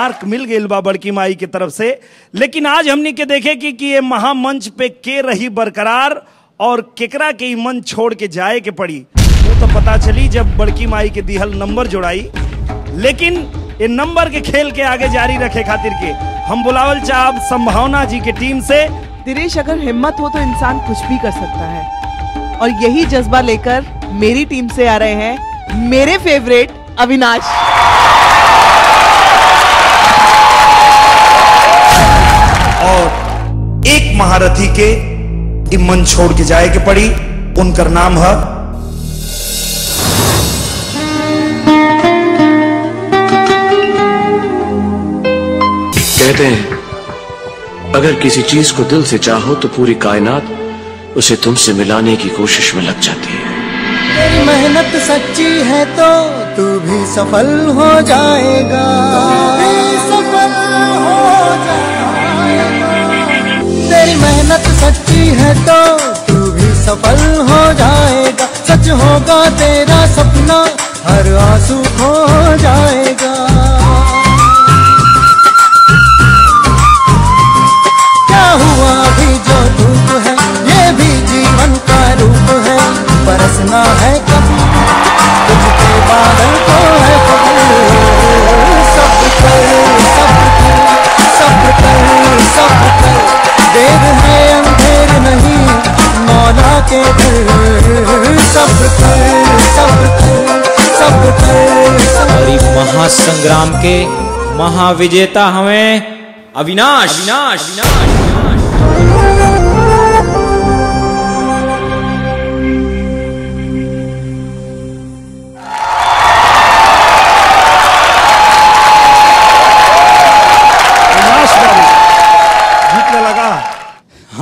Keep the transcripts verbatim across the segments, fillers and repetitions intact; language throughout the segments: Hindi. मार्क मिल गई बा बड़की माई की तरफ से। लेकिन आज हमने के देखे कि, कि ये महामंच पे के रही बरकरार और केकरा के मन छोड़ के जाए के पड़ी। वो तो पता चली जब बड़की माई के दिहल नंबर जोड़ाई। लेकिन ये नंबर के खेल के आगे जारी रखे खातिर के हम बुलावल चाहब संभावना जी के टीम से। दिनेश, अगर हिम्मत हो तो इंसान कुछ भी कर सकता है और यही जज्बा लेकर मेरी टीम से आ रहे हैं मेरे फेवरेट अविनाश। और एक महारथी के मन छोड़ के जाए के पड़ी, उनका नाम है कहते हैं अगर किसी चीज को दिल से चाहो तो पूरी कायनात उसे तुमसे मिलाने की कोशिश में लग जाती है। तेरी मेहनत सच्ची है तो तू भी सफल हो जाएगा, तू भी सफल हो जाएगा। तेरी मेहनत सच्ची है तो तू भी सफल हो जाएगा। सच होगा तेरा सपना, हर आंसू हो जाएगा। हुआ भी जो धूप है ये भी जीवन का रूप है। बरसना है कभी तुझके बादल को है सब कर सब कर सब कर सब कर देर है अंधेर नहीं मौला के दिल सब कर सब कर सब कर। महासंग्राम के महाविजेता हमें अविनाश अविनाश अविनाश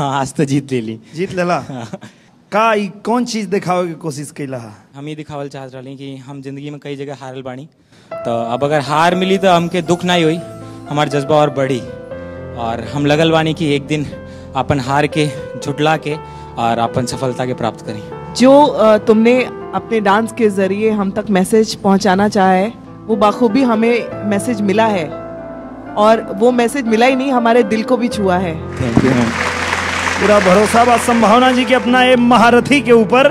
आज तो जीत ले ली जीत लेला का। ई कौन चीज दिखावे की कोशिश कैला? हम ये दिखावल चाहत रहली कि हम जिंदगी में कई जगह हारल बानी, तो अब अगर हार मिली तो हमके दुख नहीं हुई, हमार जज्बा और बढ़ी और हम लगल बानी कि एक दिन अपन हार के झुटला के और अपन सफलता के प्राप्त करी। जो तुमने अपने डांस के जरिए हम तक मैसेज पहुंचाना चाहा है वो बाखूबी हमें मैसेज मिला है और वो मैसेज मिला ही नहीं हमारे दिल को भी छुआ है। Thank you ma'am. पूरा भरोसा बा संभावना जी के अपना ए महारथी के ऊपर।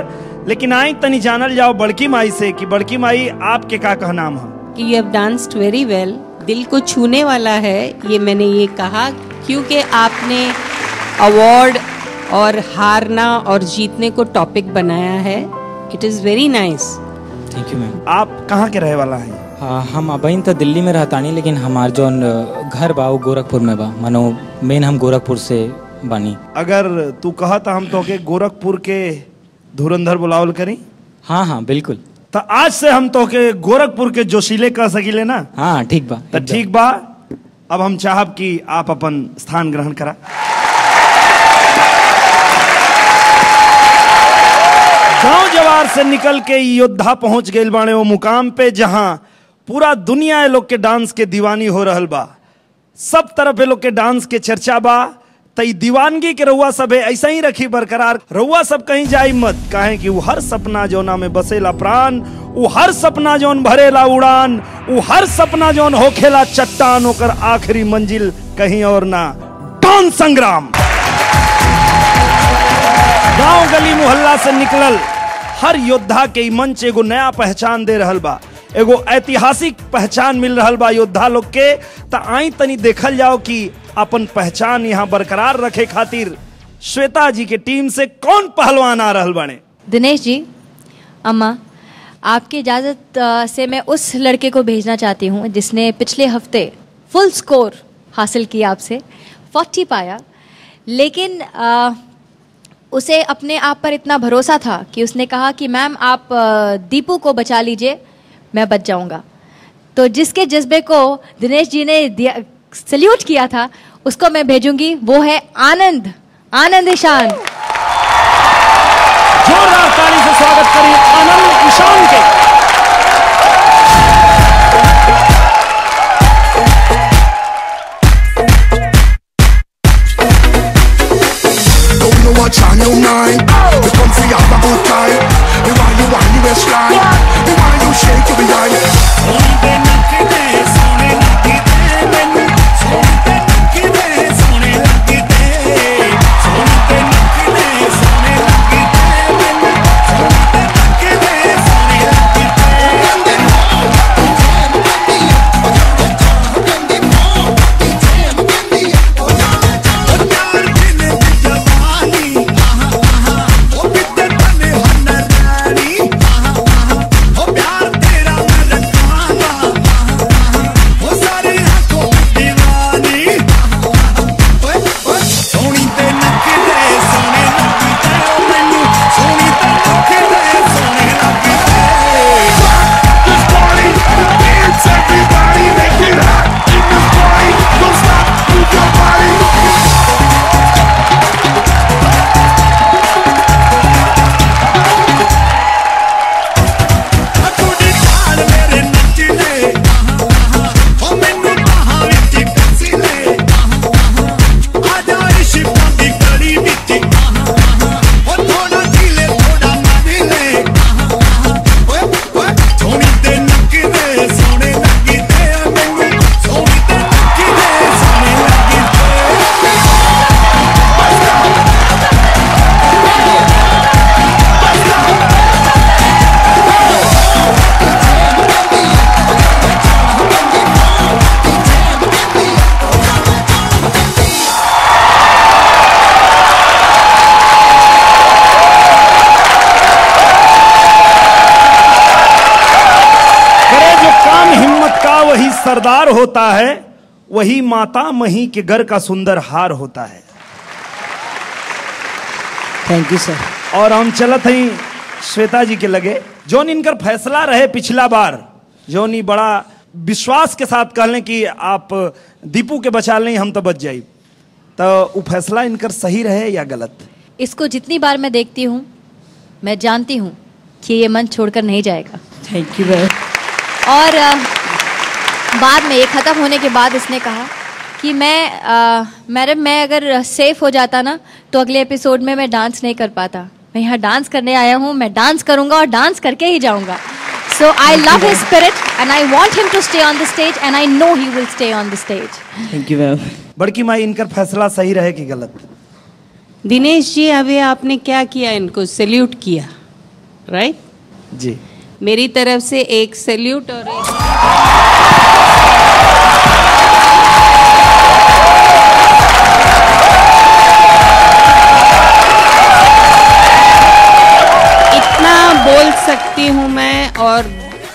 लेकिन आई तनी जानल जाओ बड़की माई से कि बड़की माई आपके का कह नाम है कि you have danced very well, दिल को छूने वाला है। ये मैंने ये कहा क्योंकि आपने अवार्ड और हारना और जीतने को टॉपिक बनाया है। It is very nice. Thank you ma'am. आप कहाँ के रहे वाला है? हाँ, हम अभी तो दिल्ली में रहता नहीं, लेकिन हमार जो घर बा वो गोरखपुर में बा, मानो मेन हम गोरखपुर से बानी। अगर तू कहा था हम तो के गोरखपुर के धुरंधर बुलावल करी। हाँ हाँ बिल्कुल। तो आज से हम तो के गोरखपुर के जोशीले कह सकीले ना। हाँ ठीक बा। तो ठीक बा, अब हम चाहब कि आप अपन स्थान ग्रहण करा। गांव जवार से निकल के योद्धा पहुंच गए बाने वो मुकाम पे जहां पूरा दुनिया लोग के डांस के दीवानी हो रहल बा। सब तरफ लोग के डांस के चर्चा बा। तई दीवानगी के रउआ सब है ऐसा ही रखी बरकरार। रउआ सब कहीं जाई मत, काहे कि वो हर सपना जोना में बसेला प्राण, वो हर सपना जोन भरेला उड़ान, वो हर सपना जोन होखेला चट्टान, होकर आखिरी मंजिल कहीं और ना। डांस संग्राम। गांव गली मोहल्ला से निकलल हर योद्धा के मंच एगो नया पहचान दे रहल बा, एगो ऐतिहासिक पहचान मिल रहल बा योद्धा लोग के। त आई तनी देखल जाओ कि अपन पहचान यहाँ बरकरार रखे खातिर श्वेता जी के टीम से कौन पहलवान आ रहल बने? दिनेश जी, अम्मा आपकी इजाज़त से मैं उस लड़के को भेजना चाहती हूँ जिसने पिछले हफ्ते फुल स्कोर हासिल किया आपसे, चालीस पाया, लेकिन आ, उसे अपने आप पर इतना भरोसा था कि उसने कहा कि मैम आप दीपू को बचा लीजिए, मैं बच जाऊँगा। तो जिसके जज्बे को दिनेश जी ने दिया, सल्यूट किया था, उसको मैं भेजूंगी। वो है आनंद। आनंद ईशान। जोरदार ताली से स्वागत करिए आनंद ईशान के। सरदार होता है वही माता मही के घर का सुंदर हार होता है। Thank you sir. और हम चलत हई श्वेता जी के लगे जोन इनकर फैसला रहे पिछला बार जोनी बड़ा विश्वास के साथ कहले कि आप दीपू के बचा लें हम तो बच जाए, तो वो फैसला इनकर सही रहे या गलत? इसको जितनी बार मैं देखती हूँ मैं जानती हूँ कि ये मन छोड़कर नहीं जाएगा। Thank you. और आ, बाद में ये ख़त्म होने के बाद इसने कहा कि मैं मैडम मैं अगर सेफ हो जाता ना तो अगले एपिसोड में मैं डांस नहीं कर पाता, मैं यहाँ डांस करने आया हूँ, मैं डांस करूँगा और डांस करके ही जाऊँगा। So I love his spirit and I want him to stay on the stage and I know he will stay on the stage. Thank you ma'am. बड़की माँ इनका फैसला सही रहे कि गलत? दिनेश जी अभी आपने क्या किया, इनको सैल्यूट किया राइट right? जी मेरी तरफ से एक सैल्यूट और एक इतना बोल सकती हूँ मैं और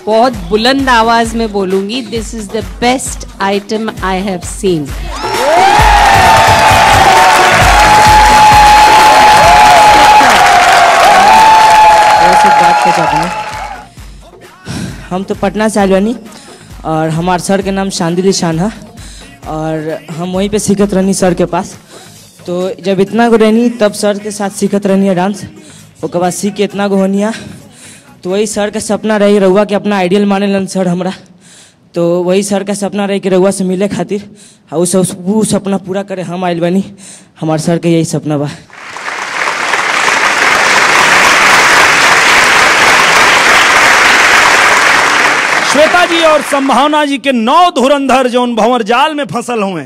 बहुत बुलंद आवाज में बोलूंगी, this is the best item I have seen. हम तो पटना से आलवानी और हमारे सर के नाम शांति निशान है और हम वहीं पे सीखत रहनी सर के पास, तो जब इतना गो रहनी तब सर के साथ सीखत रहनी है डांस, उसके बाद सीख के इतना गो होनी है, तो वही सर का सपना रही रहुआ कि अपना आइडियल माने लन सर हमारा, तो वही सर का सपना रही कि रहुआ से मिले खातिर उस वो सपना पूरा करे हम आइल बनी, हमारे सर का यही सपना बा। श्वेता जी और संभावना जी के नौ धुरंधर जो उन भंवर जाल में फसल हुए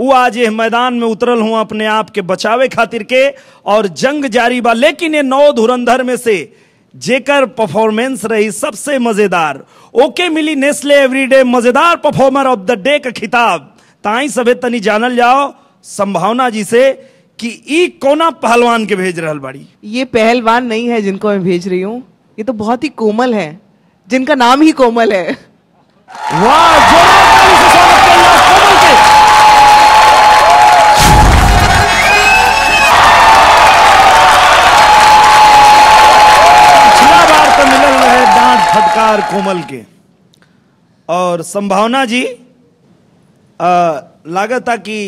वो आज ये मैदान में उतरल हुआ अपने आप के बचावे खातिर के और जंग जारी बा, लेकिन ये नौ धुरंधर में से जेकर परफॉर्मेंस रही सबसे मजेदार ओके मिली नेस्ले एवरीडे मजेदार परफॉर्मर ऑफ द डे का खिताब ताई सबे तनी जानल जाओ संभावना जी से कि ई कोना पहलवान के भेज रहल बाड़ी। ये पहलवान नहीं है जिनको मैं भेज रही हूँ, ये तो बहुत ही कोमल है जिनका नाम ही कोमल है। वाह जोरदार से स्वागत करिए कोमल के। पिछला बार तो मिलल रहे डांट फटकार कोमल के और संभावना जी लागत है कि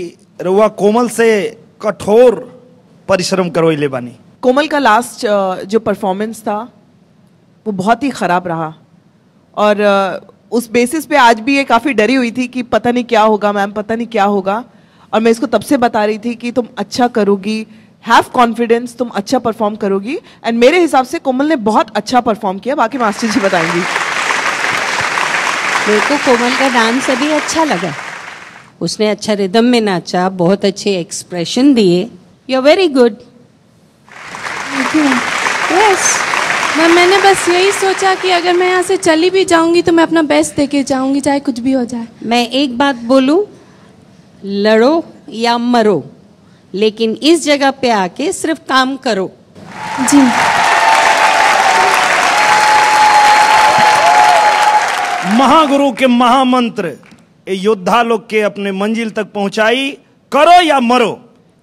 रुआ कोमल से कठोर परिश्रम करवैले बानी। कोमल का लास्ट जो परफॉर्मेंस था वो बहुत ही खराब रहा और उस बेसिस पे आज भी ये काफ़ी डरी हुई थी कि पता नहीं क्या होगा मैम, पता नहीं क्या होगा, और मैं इसको तब से बता रही थी कि तुम अच्छा करोगी, हैव कॉन्फिडेंस, तुम अच्छा परफॉर्म करोगी, एंड मेरे हिसाब से कोमल ने बहुत अच्छा परफॉर्म किया, बाकी मास्टर जी बताएंगी। मेरे को कोमल का डांस अभी अच्छा लगा, उसने अच्छा रिदम में नाचा, बहुत अच्छे एक्सप्रेशन दिए, you are very good. Ma'am मैंने बस यही सोचा कि अगर मैं यहाँ से चली भी जाऊँगी तो मैं अपना बेस्ट देके जाऊँगी चाहे कुछ भी हो जाए। मैं एक बात बोलूँ, लड़ो या मरो लेकिन इस जगह पे आके सिर्फ काम करो। जी महागुरु के महामंत्र ये योद्धा लोग के अपने मंजिल तक पहुँचाई, करो या मरो।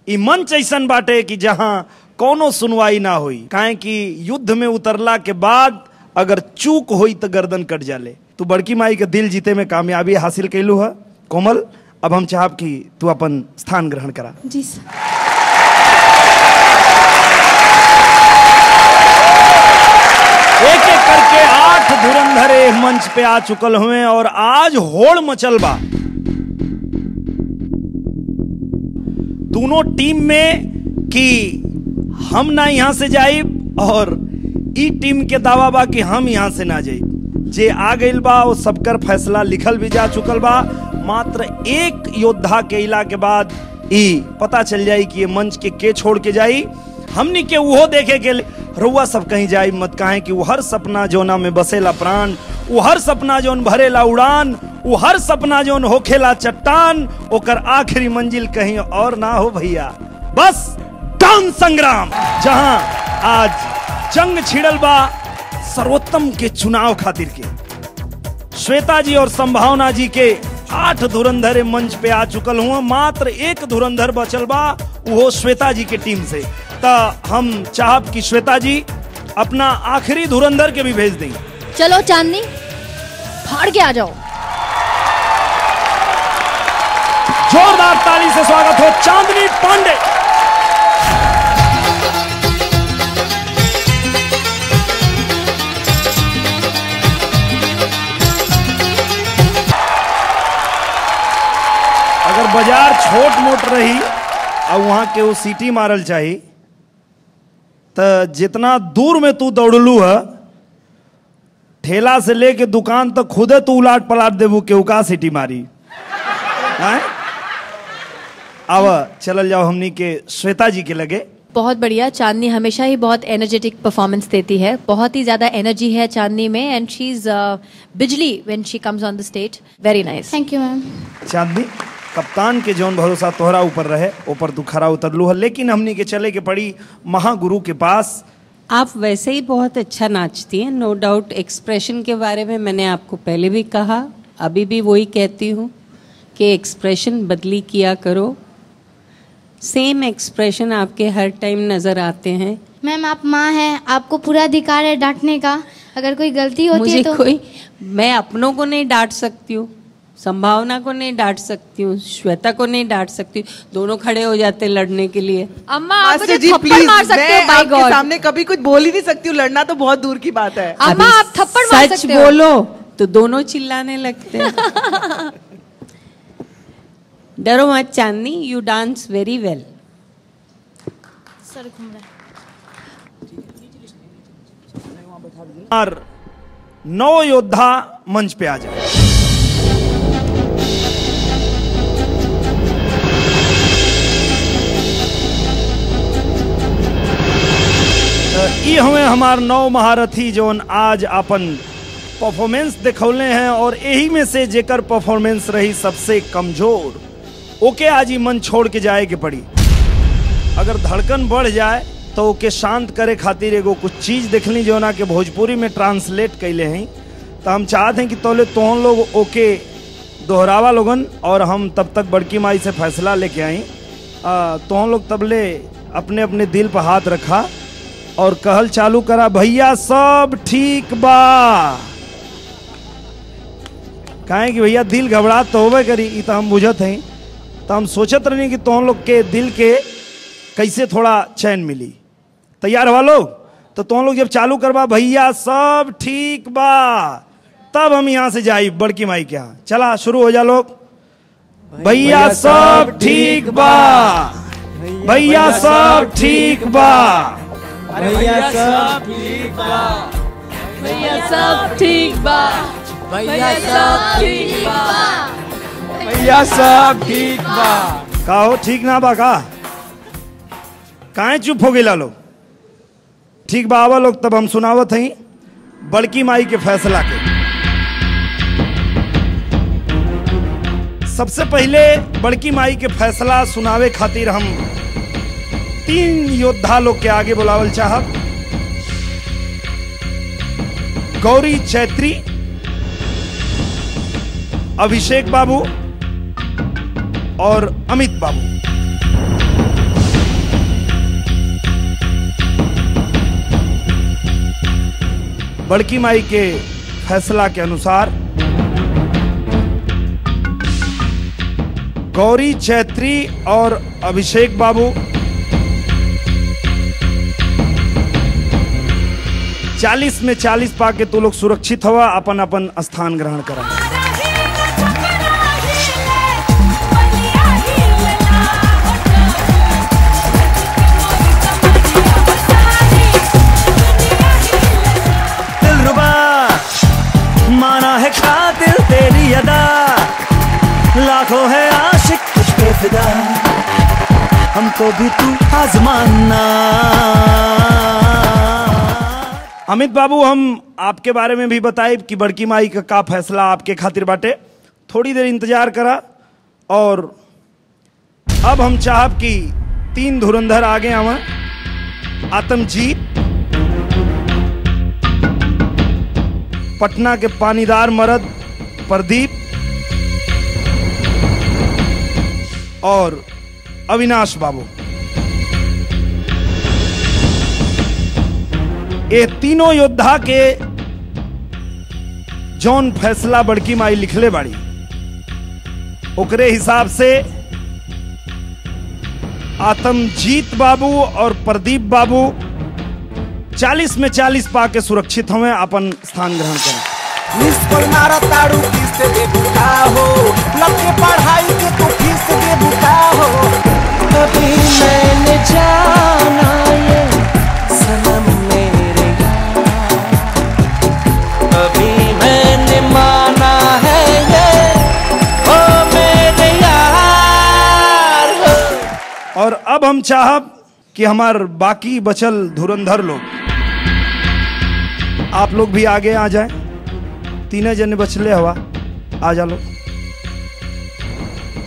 ये मंच ऐसा बाटे कि जहाँ कोनो सुनवाई ना हुई, काहे कि युद्ध में उतरला के बाद अगर चूक हुई तो गर्दन कट जाले। तू बड़की माई के दिल जीते में कामयाबी हासिल कैलू है कोमल, अब हम चाहब कि तू अपन स्थान ग्रहण करा। जी सर। एक एक करके आठ धुरंधरे मंच पे आ चुकल हुए और आज होड़ मचल बा, दोनों टीम में कि हम ना यहाँ से जाइब और ई टीम के दावा बा कि हम यहाँ से ना जाइब। जे आ गइल बा वो सबकर फैसला लिखल भी जा चुकल बा, मात्र एक योद्धा के इला के बाद ई पता चल जाए कि ये मंच के के छोड़ के जाई। हमनी के वो देखे के रुआ सब कहीं जाई मत, काहे कि वो हर सपना जोना में बसेला प्राण, वो हर सपना जोन भरेला उड़ान, वो हर सपना जोन होखेला चट्टान, ओकर आखिरी मंजिल कहीं और ना हो भैया, बस डांस संग्राम, जहां आज जंग छिड़ल बा सर्वोत्तम के चुनाव खातिर के। श्वेता जी और संभावना जी के आठ धुरंधर मंच पे आ चुकल हुआ, मात्र एक धुरंधर बचल बा, वो श्वेता जी के टीम से। तो हम चाहब कि श्वेता जी अपना आखिरी धुरंधर के भी भेज दें। चलो चांदनी, फाड़ के आ जाओ। जोरदार ताली से स्वागत हो चांदनी पांडे। अगर बाजार छोट मोट रही और वहां के वो सीटी मारल चाहिए, तो जितना दूर में तू दौड़लू है, ठेला से लेके दुकान तक खुदे तू उलाट पलाट देबू के उका सीटी मारी। अब चलल जाओ हमनी के श्वेता जी के लगे। बहुत बढ़िया, चांदनी हमेशा ही बहुत एनर्जेटिक परफॉर्मेंस देती है, बहुत ही ज्यादा एनर्जी है चांदनी में, एंड शी इज बिजली when she comes on the stage. Very nice, thank you ma'am. Chandni, कप्तान के जौन भरोसा तोहरा ऊपर रहे, ऊपर तू खरा उतरलू है, लेकिन हमनी के चले के पड़ी महागुरु के पास। आप वैसे ही बहुत अच्छा नाचती हैं, नो डाउट। एक्सप्रेशन के बारे में मैंने आपको पहले भी कहा, अभी भी वही कहती हूँ कि एक्सप्रेशन बदली किया करो। सेम एक्सप्रेशन आपके हर टाइम नज़र आते हैं। मैम आप माँ हैं, आपको पूरा अधिकार है डांटने का, अगर कोई गलती होती है तो। कोई, मैं अपनों को नहीं डांट सकती हूँ, संभावना को नहीं डांट सकती हूँ, श्वेता को नहीं डांट सकती, दोनों खड़े हो जाते लड़ने के लिए। अम्मा आप मुझे थप्पड़ मार सकते हो, बाय गॉड, सामने कभी कुछ बोल ही नहीं सकती हूँ, लड़ना तो बहुत दूर की बात है। अम्मा आप थप्पड़ मार सकते हो, सच बोलो तो दोनों चिल्लाने लगते हैं। डरो मत Chandni, you dance very well. नौ योद्धा मंच पे आ जाए। ये हमें हमार नौ महारथी जोन आज अपन परफॉर्मेंस दिखौले हैं, और यही में से जेकर परफॉर्मेंस रही सबसे कमजोर, ओके आज ही मन छोड़ के जाए के पड़ी। अगर धड़कन बढ़ जाए तो ओके शांत करे खातिर एगो कुछ चीज़ दिखली जोना के भोजपुरी में ट्रांसलेट कैले हैं। तो हम चाहते हैं कि तोले तोहन लोग ओके दोहरावा लोगन, और हम तब तक बड़की माई से फैसला लेके आई। तोहन लोग तबले अपने अपने दिल पर हाथ रखा और कहल चालू करा, भैया सब ठीक बा। काहे कि भैया दिल घबरात तो होबे करी, इ तो हम बुझत हैं। तो हम सोचत रहनी कि तुम लोग के दिल के कैसे थोड़ा चैन मिली। तैयार हुआ लोग? तो तुम लोग जब चालू करवा भैया सब ठीक बा, तब हम यहाँ से जाई बड़की माई के यहाँ। चला शुरू हो जा लोग। भैया सब ठीक बा, भैया सब ठीक बा, भैया सब ठीक बा, भैया सब ठीक बा, भैया सब ठीक बा, भैया सब ठीक बा। का हो ठीक ना बा? का काहे चुप हो गए लोग? ठीक बा आवा लोग, तब हम सुनावत हैं बड़की माई के फैसला के। सबसे पहले बड़की माई के फैसला सुनावे खातिर हम तीन योद्धा लोग के आगे बुलावल चाहब। गौरी चैत्री, अभिषेक बाबू और अमित बाबू। बड़की माई के फैसला के अनुसार गौरी चैत्री और अभिषेक बाबू चालीस में चालीस पाके तू लोग सुरक्षित हवा, अपन अपन स्थान ग्रहण करा। दिलरुबा माना है खातिर तेरी अदा, लाखों है आशिक तुझ पे फिदा, हमको भी तू आजमाना। अमित बाबू, हम आपके बारे में भी बताए कि बड़की माई का, का फैसला आपके खातिर बाटे। थोड़ी देर इंतजार करा, और अब हम चाहब कि तीन धुरंधर आगे आवा। आत्मजीत, पटना के पानीदार मर्द प्रदीप, और अविनाश बाबू, ये तीनों योद्धा के जौन फैसला बड़की माई लिखले बाड़ी ओकरे हिसाब से आत्मजीत बाबू और प्रदीप बाबू चालीस में चालीस पा के सुरक्षित हमें अपन स्थान ग्रहण करें। और अब हम चाहब कि हमारे बाकी बचल धुरंधर लोग आप लोग भी आगे आ जाएं। तीन जने बचले हवा आ जा लो।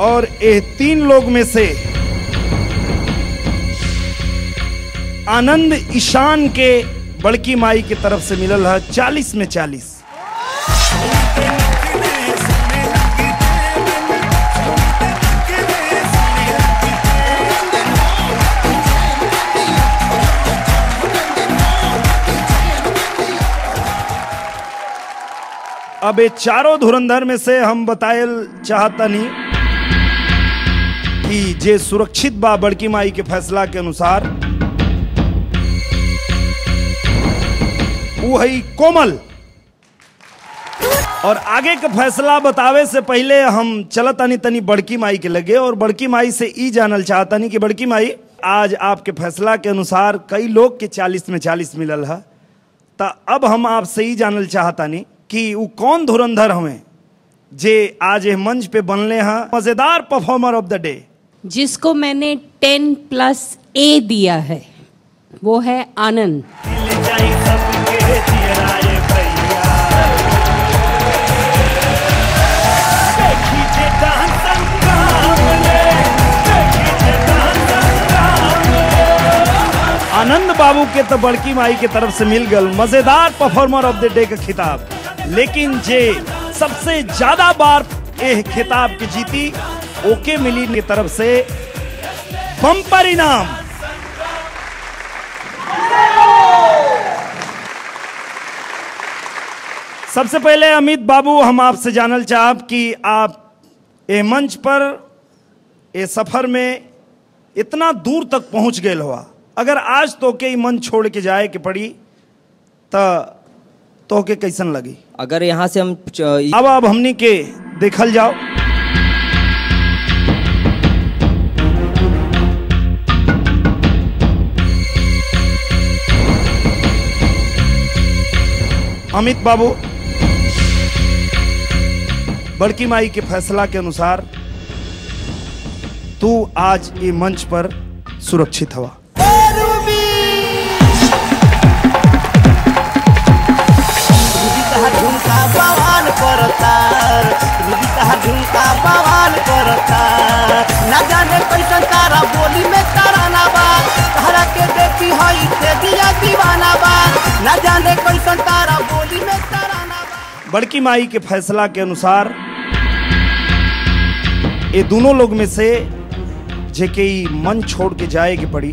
और ये तीन लोग में से आनंद ईशान के बड़की माई की तरफ से मिलल है चालीस में चालीस। अब ये चारों धुरंधर में से हम बतायल चाहता नहीं कि जे सुरक्षित बा बड़की माई के फैसला के अनुसार वो है कोमल। और आगे का फैसला बतावे से पहले हम चलता नहीं तनी बड़की माई के लगे और बड़की माई से ई जानल चाहता नहीं कि बड़की माई आज आपके फैसला के अनुसार कई लोग के चालीस में चालीस मिलल है। तो अब हम आपसे ही जानल चाहता नहीं कि वो कौन धुरंधर हमें जे आज ये मंच पे बनले हैं मजेदार परफॉर्मर ऑफ द डे। जिसको मैंने टेन प्लस ए दिया है वो है आनंद। आनंद बाबू के तो बड़की माई के तरफ से मिल गल मजेदार परफॉर्मर ऑफ द डे का खिताब। लेकिन जे सबसे ज्यादा बार यह खिताब की जीती ओके मिली की तरफ से बम्पर इनाम। सबसे पहले अमित बाबू हम आपसे जानल चाहब कि आप ये मंच पर ये सफर में इतना दूर तक पहुंच गए हुआ, अगर आज तो के मंच छोड़ के जाए के पड़ी तो तो के कैसन लगी? अगर यहाँ से हम अब अब हमने के देखल जाओ। अमित बाबू बड़की माई के फैसला के अनुसार तू आज ये मंच पर सुरक्षित हुआ। बड़की माई के फैसला के अनुसार ये दोनों लोग में से जेके मन छोड़ के जाए के पड़ी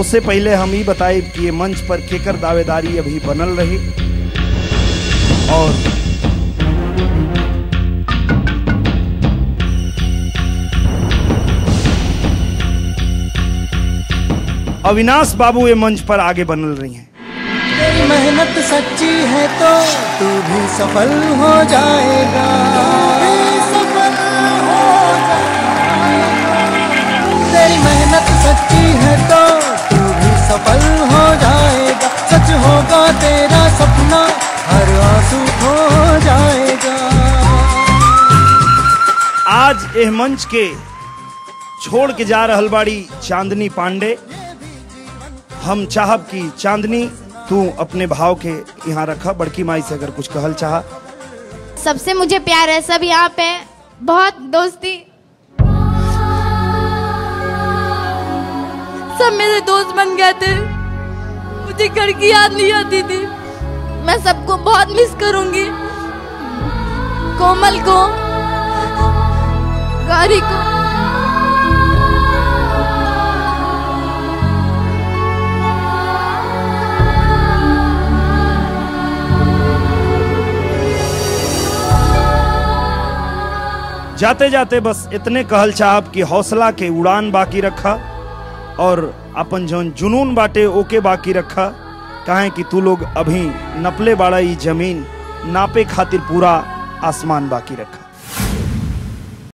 उससे पहले हम ही बताए कि ये मंच पर केकर दावेदारी अभी बनल रही। और अविनाश बाबू ये मंच पर आगे बनल रही हैं। तेरी मेहनत सच्ची है तो तू भी सफल हो जाएगा, सफल हो जाएगा। तेरी मेहनत सच्ची है तो सफल हो जाएगा, सच होगा तेरा सपना हर आंसू हो जाएगा। आज यह मंच के छोड़ के जा रहल बाड़ी चांदनी पांडे। हम चाहब कि चांदनी तू अपने भाव के यहाँ रखा, बड़की माई से अगर कुछ कहल चाहा। सबसे मुझे प्यार है, सब यहाँ पे बहुत दोस्ती, सब मेरे दोस्त बन गए थे, मुझे घर की याद नहीं आती थी। मैं सबको बहुत मिस करूंगी। कोमल को, गौरी को, जाते जाते बस इतने कहल चाहब कि हौसला के उड़ान बाकी रखा और अपन जौन जुनून बाटे ओके बाकी रखा। काहे कि तू लोग अभी नपले बाड़ा ई जमीन, नापे खातिर पूरा आसमान बाकी रखा।